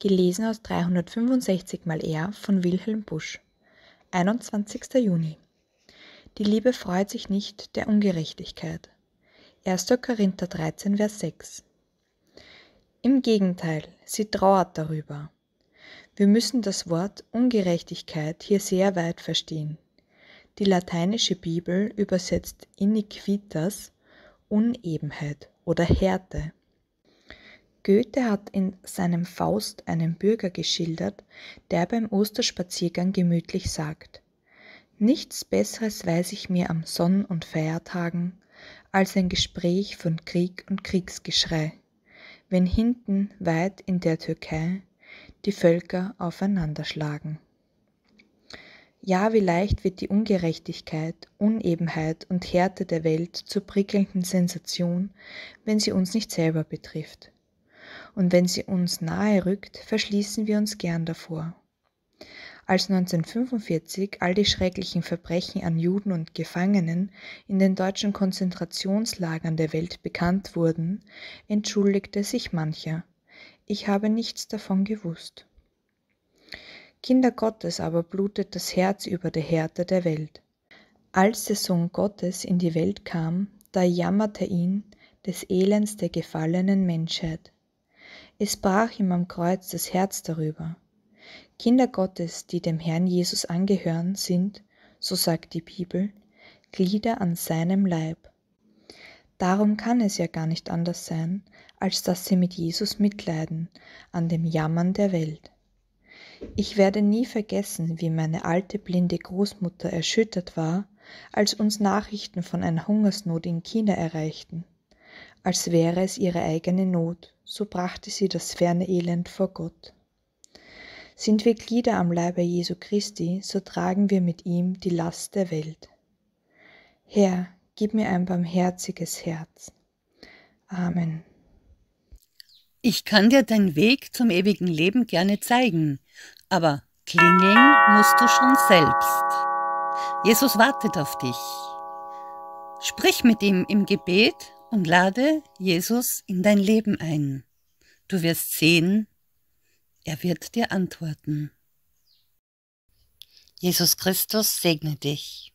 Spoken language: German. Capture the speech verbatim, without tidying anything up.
Gelesen aus dreihundertfünfundsechzig mal er von Wilhelm Busch. einundzwanzigster Juni. Die Liebe freut sich nicht der Ungerechtigkeit. erster Korinther dreizehn, Vers sechs. Im Gegenteil, sie trauert darüber. Wir müssen das Wort Ungerechtigkeit hier sehr weit verstehen. Die lateinische Bibel übersetzt Iniquitas Unebenheit oder Härte. Goethe hat in seinem Faust einen Bürger geschildert, der beim Osterspaziergang gemütlich sagt: Nichts Besseres weiß ich mir am Sonn- und Feiertagen, als ein Gespräch von Krieg und Kriegsgeschrei, wenn hinten weit in der Türkei die Völker aufeinanderschlagen. Ja, wie leicht wird die Ungerechtigkeit, Unebenheit und Härte der Welt zur prickelnden Sensation, wenn sie uns nicht selber betrifft. Und wenn sie uns nahe rückt, verschließen wir uns gern davor. Als neunzehnhundertfünfundvierzig all die schrecklichen Verbrechen an Juden und Gefangenen in den deutschen Konzentrationslagern der Welt bekannt wurden, entschuldigte sich mancher: Ich habe nichts davon gewusst. Kinder Gottes aber blutet das Herz über der Härte der Welt. Als der Sohn Gottes in die Welt kam, da jammerte ihn des Elends der gefallenen Menschheit. Es brach ihm am Kreuz das Herz darüber. Kinder Gottes, die dem Herrn Jesus angehören, sind, so sagt die Bibel, Glieder an seinem Leib. Darum kann es ja gar nicht anders sein, als dass sie mit Jesus mitleiden, an dem Jammern der Welt. Ich werde nie vergessen, wie meine alte blinde Großmutter erschüttert war, als uns Nachrichten von einer Hungersnot in China erreichten. Als wäre es ihre eigene Not, so brachte sie das ferne Elend vor Gott. Sind wir Glieder am Leibe Jesu Christi, so tragen wir mit ihm die Last der Welt. Herr, gib mir ein barmherziges Herz. Amen. Ich kann dir deinen Weg zum ewigen Leben gerne zeigen, aber klingeln musst du schon selbst. Jesus wartet auf dich. Sprich mit ihm im Gebet und lade Jesus in dein Leben ein. Du wirst sehen, er wird dir antworten. Jesus Christus segne dich.